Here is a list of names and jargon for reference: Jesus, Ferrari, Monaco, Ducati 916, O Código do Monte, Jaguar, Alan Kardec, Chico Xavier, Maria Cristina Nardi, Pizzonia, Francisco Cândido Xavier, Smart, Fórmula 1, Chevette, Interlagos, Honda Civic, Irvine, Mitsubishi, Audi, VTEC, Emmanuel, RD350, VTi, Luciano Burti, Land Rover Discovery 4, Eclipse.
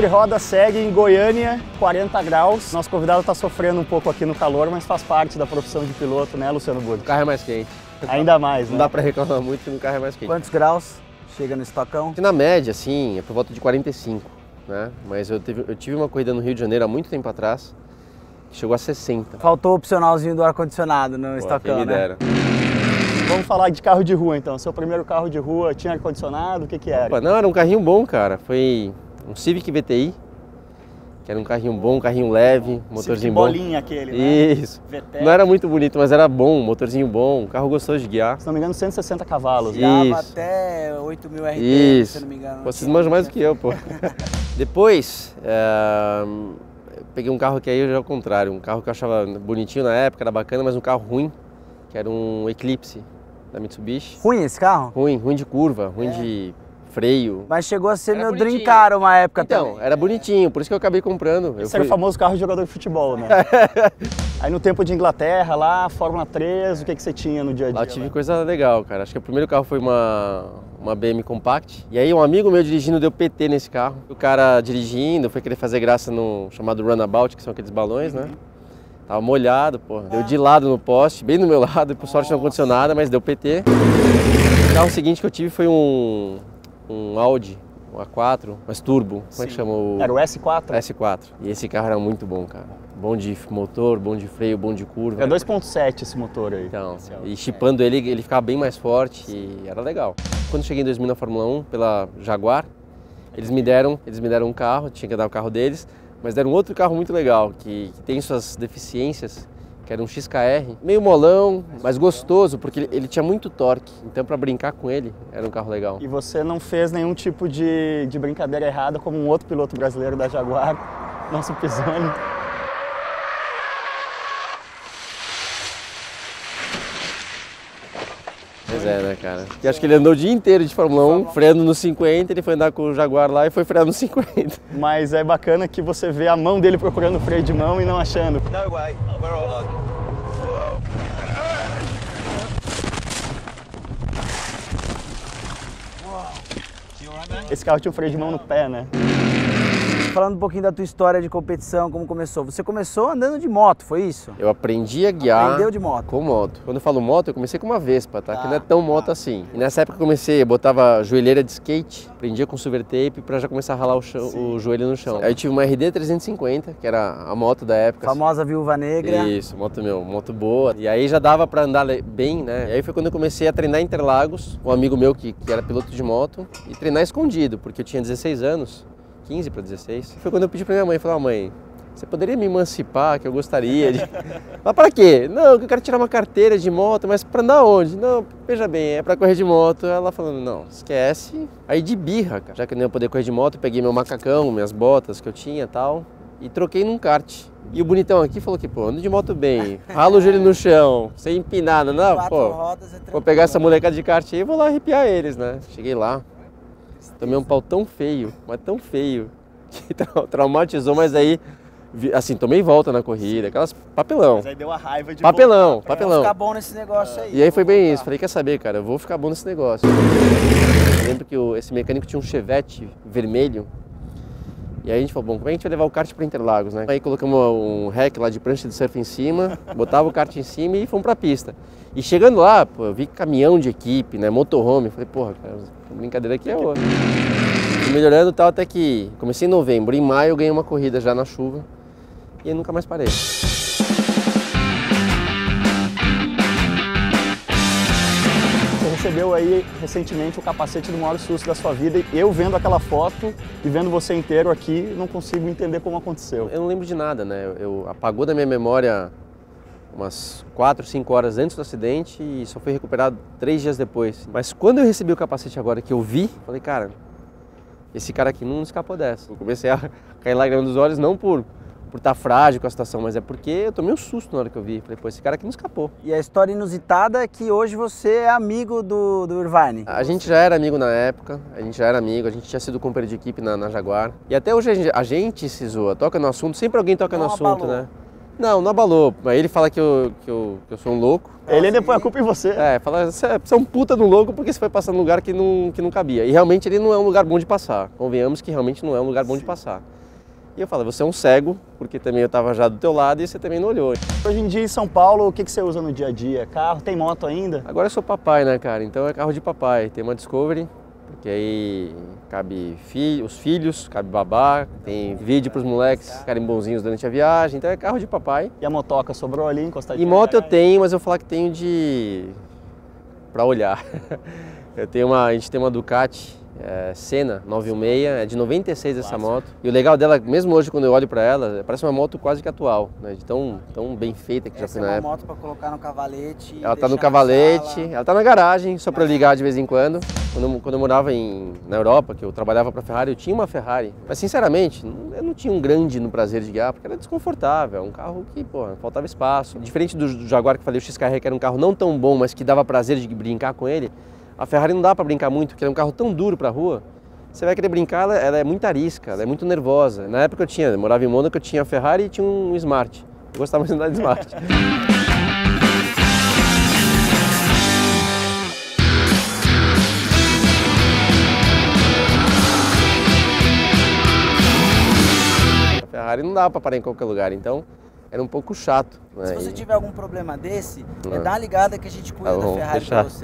sobre-roda segue em Goiânia, 40 graus. Nosso convidado está sofrendo um pouco aqui no calor, mas faz parte da profissão de piloto, né, Luciano Burti? O carro é mais quente. Ainda mais, né? Não dá para reclamar muito que o carro é mais quente. Quantos graus chega no estacão? Na média, assim, é por volta de 45, né? Mas eu tive uma corrida no Rio de Janeiro há muito tempo atrás, que chegou a 60. Faltou o opcionalzinho do ar-condicionado no estacão, né? Me dera. Vamos falar de carro de rua, então. Seu primeiro carro de rua tinha ar-condicionado, o que que era? Opa, não, era um carrinho bom, cara. Foi um Civic VTI, que era um carrinho bom, um carrinho leve, motorzinho bom. Bolinha aquele, né? Isso. VTEC. Não era muito bonito, mas era bom, motorzinho bom, um carro gostoso de guiar. Se não me engano, 160 cavalos. Guiava até 8 mil RD, isso. Se não me engano. Vocês manjam mais do que eu, pô. Depois, eu peguei um carro que aí era o contrário. Um carro que eu achava bonitinho na época, era bacana, mas um carro ruim, que era um Eclipse da Mitsubishi. Ruim esse carro? Ruim, ruim de curva, ruim de freio. Mas chegou a ser meu dream car uma época também. Então, era bonitinho, por isso que eu acabei comprando. Esse era o famoso carro de jogador de futebol, né? Aí no tempo de Inglaterra, lá, Fórmula 3, o que que você tinha no dia a dia? Lá tive coisa legal, cara. Acho que o primeiro carro foi uma BM Compact. E aí um amigo meu dirigindo deu PT nesse carro. O cara dirigindo foi querer fazer graça no chamado runabout, que são aqueles balões, né? Tava molhado, porra. Deu de lado no poste, bem do meu lado, por sorte não aconteceu nada, mas deu PT. O carro seguinte que eu tive foi um Audi, um A4, mas turbo. Como é que chamou? Era o S4? S4. E esse carro era muito bom, cara. Bom de motor, bom de freio, bom de curva. É 2.7 esse motor aí. Então, e chipando ele, ele ficava bem mais forte e era legal. Quando eu cheguei em 2000 na Fórmula 1, pela Jaguar, eles me deram um carro, tinha que dar o carro deles. Mas deram outro carro muito legal, que tem suas deficiências, que era um XKR, meio molão, mas gostoso, porque ele tinha muito torque, então para brincar com ele era um carro legal. E você não fez nenhum tipo de brincadeira errada como um outro piloto brasileiro da Jaguar, nosso Pizzonia. Pois é, né, cara? Porque acho que ele andou o dia inteiro de Fórmula 1, freando no 50, ele foi andar com o Jaguar lá e foi frear no 50. Mas é bacana que você vê a mão dele procurando o freio de mão e não achando. No way, we're all on. Esse carro tinha o freio de mão no pé, né? Falando um pouquinho da tua história de competição, como começou. Você começou andando de moto, foi isso? Eu aprendi a guiar. Aprendeu de moto? Com moto. Quando eu falo moto, eu comecei com uma Vespa, tá? Que não é tão moto assim. E nessa época eu comecei, eu botava joelheira de skate, prendia com silver tape pra já começar a ralar o joelho no chão. Aí eu tive uma RD350, que era a moto da época. Famosa assim. Viúva Negra. Isso, moto boa. E aí já dava pra andar bem, né? E aí foi quando eu comecei a treinar em Interlagos, um amigo meu que era piloto de moto, e treinar escondido, porque eu tinha 16 anos. 15 para 16. Foi quando eu pedi para minha mãe, falei: ah, mãe, você poderia me emancipar, que eu gostaria de... Mas para quê? Não, eu quero tirar uma carteira de moto, mas para andar onde? Não, veja bem, é para correr de moto. Ela falando: não, esquece. Aí de birra, cara, já que eu não ia poder correr de moto, peguei meu macacão, minhas botas que eu tinha e tal, e troquei num kart. E o bonitão aqui falou que, pô, ando de moto bem, ralo o joelho no chão, sem empinar, não, pô, vou pegar essa molecada de kart aí e vou lá arrepiar eles, né? Cheguei lá. Tomei um pau tão feio, mas tão feio, que traumatizou, mas aí, assim, tomei volta na corrida, aquelas papelão. Mas aí deu a raiva de papelão, papelão. Vou ficar bom nesse negócio aí. E aí foi bem isso, falei: quer saber, cara, eu vou ficar bom nesse negócio. Eu lembro que esse mecânico tinha um Chevette vermelho, e aí a gente falou: bom, como é que a gente vai levar o kart para Interlagos, né? Aí colocamos um rack lá de prancha de surf em cima, botava o kart em cima e fomos pra pista. E chegando lá, pô, eu vi caminhão de equipe, né, motorhome, falei: porra, cara, a brincadeira aqui é outra. Fui melhorando e tal, até que comecei em novembro, em maio eu ganhei uma corrida já na chuva, e eu nunca mais parei. Você recebeu aí recentemente o capacete do maior susto da sua vida, e eu vendo aquela foto e vendo você inteiro aqui, não consigo entender como aconteceu. Eu não lembro de nada, né? Eu apagou da minha memória umas 4, 5 horas antes do acidente e só fui recuperado 3 dias depois. Mas quando eu recebi o capacete agora que eu vi, falei: cara, esse cara aqui não escapou dessa. Eu comecei a cair lágrima dos olhos, não por estar frágil com a situação, mas é porque eu tomei um susto na hora que eu vi. Falei: pô, esse cara aqui não escapou. E a história inusitada é que hoje você é amigo do Irvine. A gente já era amigo na época, a gente tinha sido companheiro de equipe na Jaguar. E até hoje a gente se zoa, toca no assunto, sempre alguém toca no assunto, né? Não, não abalou. Aí ele fala que eu sou um louco. Ele depois a culpa em você. É, fala, você é um puta do louco porque você foi passar num lugar que não cabia. E realmente ele não é um lugar bom de passar. Convenhamos que realmente não é um lugar bom de passar. E eu falo, você é um cego, porque também eu tava já do teu lado e você também não olhou. Hoje em dia em São Paulo, o que que você usa no dia a dia? Carro? Tem moto ainda? Agora eu sou papai, né, cara? Então é carro de papai. Tem uma Discovery, porque aí cabe os filhos, cabe babá, tem vídeo pros moleques ficarem bonzinhos durante a viagem. Então é carro de papai. E a motoca sobrou ali, encostadinha? E moto eu tenho, mas eu vou falar que tenho de... pra olhar. Eu tenho uma, a gente tem uma Ducati Senna 916, é de 96 essa moto. E o legal dela, mesmo hoje quando eu olho para ela, parece uma moto quase que atual, né? De tão bem feita que essa já foi na época. É uma moto para colocar no cavalete. Ela tá no cavalete, ela tá na garagem, só para ligar de vez em quando. Quando eu morava na Europa, que eu trabalhava para Ferrari, eu tinha uma Ferrari. Mas sinceramente, eu não tinha um grande no prazer de guiar, porque era desconfortável, um carro que, pô, faltava espaço. Diferente do Jaguar que eu falei, o XKR, que era um carro não tão bom, mas que dava prazer de brincar com ele. A Ferrari não dá para brincar muito, porque é um carro tão duro para rua. Você vai querer brincar, ela é muito arisca, ela é muito nervosa. Na época eu morava em Monaco, eu tinha a Ferrari e tinha um Smart. Eu gostava muito de andar de Smart. A Ferrari não dá para parar em qualquer lugar, então... era um pouco chato. Né? Se você tiver algum problema desse, dá uma ligada que a gente cuida da Ferrari para você.